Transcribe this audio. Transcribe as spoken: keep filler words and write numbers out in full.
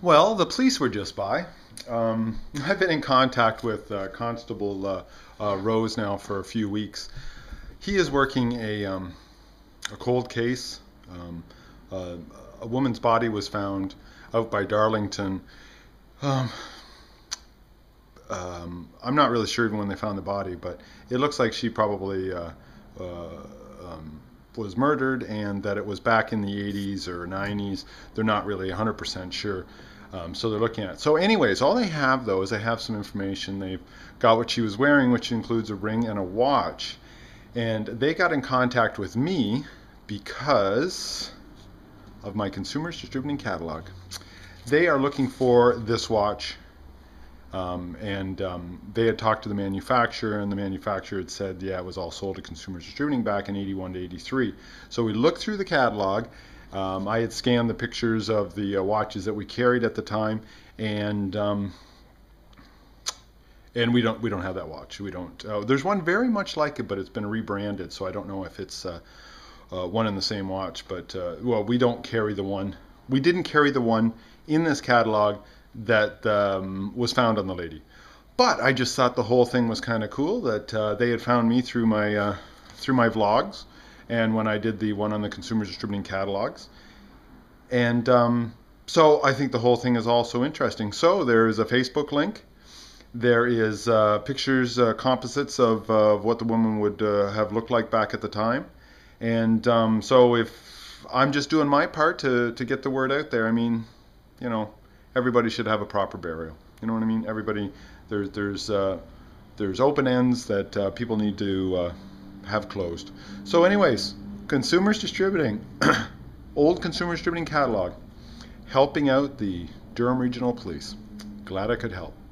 Well, the police were just by. Um, I've been in contact with uh, Constable uh, uh, Rose now for a few weeks. He is working a, um, a cold case. Um, uh, a woman's body was found out by Darlington. Um, um, I'm not really sure even when they found the body, but it looks like she probably uh, uh, um, was murdered, and that it was back in the eighties or nineties. They're not really one hundred percent sure. Um, so they're looking at it. So anyways, all they have, though, is they have some information. They've got what she was wearing, which includes a ring and a watch. And they got in contact with me because of my Consumers Distributing catalog. They are looking for this watch. Um, and um, they had talked to the manufacturer, and the manufacturer had said, yeah, it was all sold to Consumers Distributing back in eighty-one to eighty-three. So we looked through the catalog. Um, I had scanned the pictures of the uh, watches that we carried at the time, and um, and we don't we don't have that watch. We don't. Uh, there's one very much like it, but it's been rebranded, so I don't know if it's uh, uh, one and the same watch. But uh, well, we don't carry the one. We didn't carry the one in this catalog that um, was found on the lady. But I just thought the whole thing was kind of cool that uh, they had found me through my uh, through my vlogs, and when I did the one on the Consumers Distributing catalogs. And um, so I think the whole thing is also interesting. So there is a Facebook link. There is uh, pictures, uh, composites of, uh, of what the woman would uh, have looked like back at the time. And um, so if I'm just doing my part to, to get the word out there, I mean, you know, everybody should have a proper burial. You know what I mean? Everybody, there's there's uh, there's open ends that uh, people need to uh, have closed. So, anyways, Consumers Distributing, old Consumers Distributing catalog, helping out the Durham Regional Police. Glad I could help.